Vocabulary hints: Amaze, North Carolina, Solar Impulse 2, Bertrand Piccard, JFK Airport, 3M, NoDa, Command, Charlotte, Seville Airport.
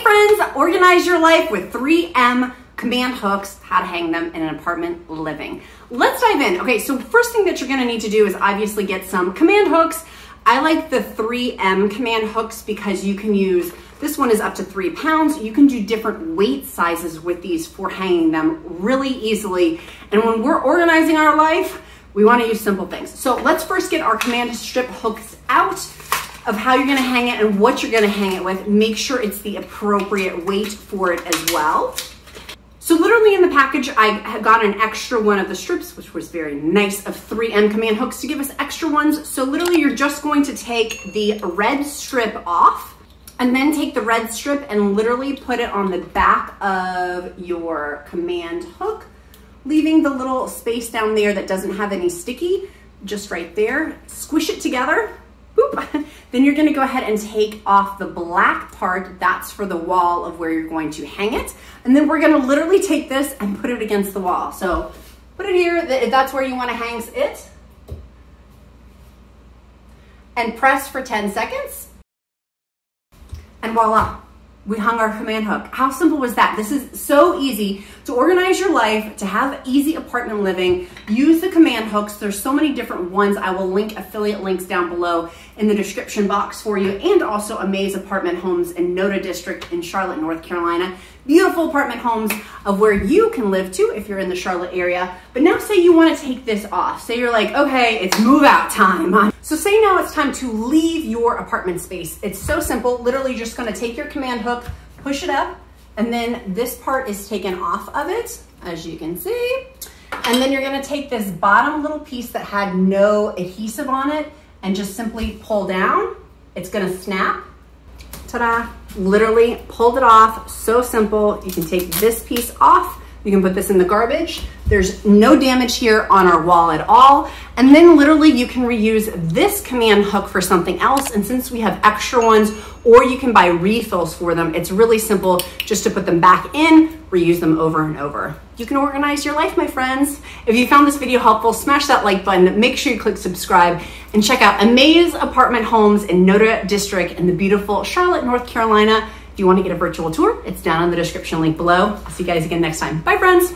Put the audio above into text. Hey friends, organize your life with 3M Command hooks, how to hang them in an apartment living. Let's dive in. Okay, so first thing that you're gonna need to do is obviously get some Command hooks. I like the 3M Command hooks because you can use, this one is up to 3 pounds. You can do different weight sizes with these for hanging them really easily. And when we're organizing our life, we wanna use simple things. So let's first get our Command strip hooks out of how you're gonna hang it and what you're gonna hang it with. Make sure it's the appropriate weight for it as well. So literally in the package, I got an extra one of the strips, which was very nice of 3M Command hooks to give us extra ones. So literally you're just going to take the red strip off and then take the red strip and literally put it on the back of your Command hook, leaving the little space down there that doesn't have any sticky, just right there. Squish it together. Boop. Then you're gonna go ahead and take off the black part. That's for the wall of where you're going to hang it. And then we're gonna literally take this and put it against the wall. So put it here, if that's where you wanna hang it. And press for 10 seconds. And voila, we hung our Command hook. How simple was that? This is so easy to organize your life, to have easy apartment living. Use the Command hooks. There's so many different ones. I will link affiliate links down below in the description box for you, and also Amaze Apartment Homes in NoDa District in Charlotte, North Carolina. Beautiful apartment homes of where you can live too if you're in the Charlotte area. But now say you wanna take this off. Say you're like, okay, it's move out time. So say now it's time to leave your apartment space. It's so simple. Literally just gonna take your Command hook, push it up, and then this part is taken off of it, as you can see. And then you're gonna take this bottom little piece that had no adhesive on it and just simply pull down. It's gonna snap. Ta-da. Literally pulled it off, so simple. You can take this piece off, you can put this in the garbage. There's no damage here on our wall at all. And then literally you can reuse this Command hook for something else. And since we have extra ones, or you can buy refills for them, it's really simple just to put them back in, reuse them over and over. You can organize your life, my friends. If you found this video helpful, smash that like button, make sure you click subscribe, and check out Amaze Apartment Homes in NoDa District in the beautiful Charlotte, North Carolina. If you want to get a virtual tour, it's down in the description link below. I'll see you guys again next time. Bye, friends.